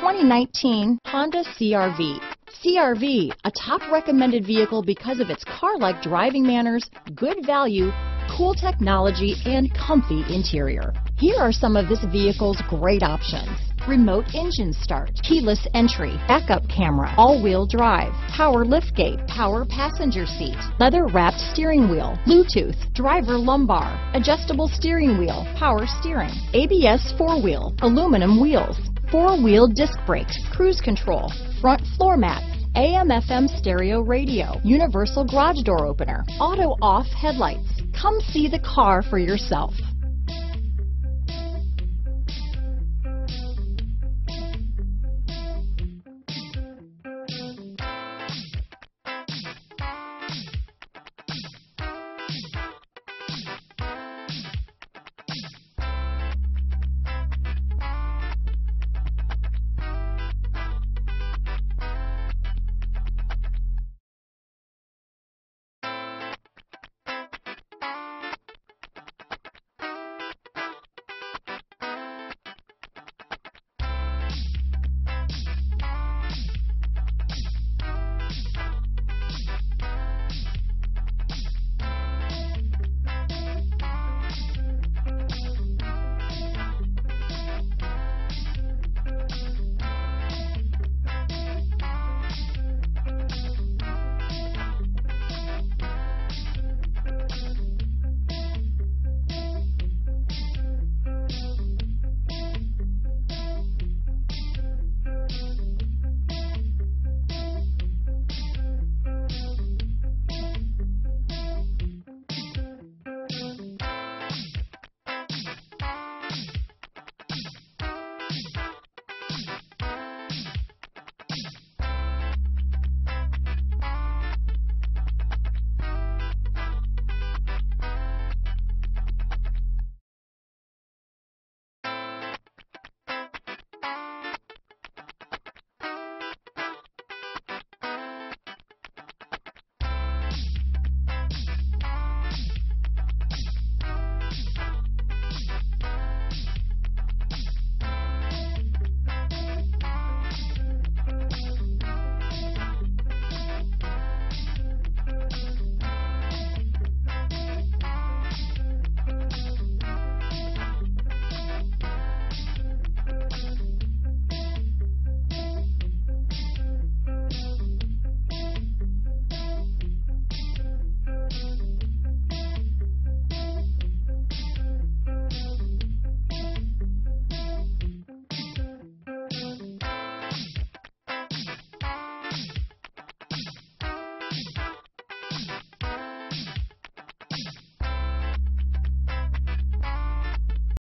2019 Honda CR-V. CR-V, a top recommended vehicle because of its car-like driving manners, good value, cool technology, and comfy interior. Here are some of this vehicle's great options: remote engine start, keyless entry, backup camera, all-wheel drive, power liftgate, power passenger seat, leather-wrapped steering wheel, Bluetooth, driver lumbar, adjustable steering wheel, power steering, ABS four-wheel, aluminum wheels, four-wheel disc brakes, cruise control, front floor mats, AM/FM stereo radio, universal garage door opener, auto-off headlights. Come see the car for yourself.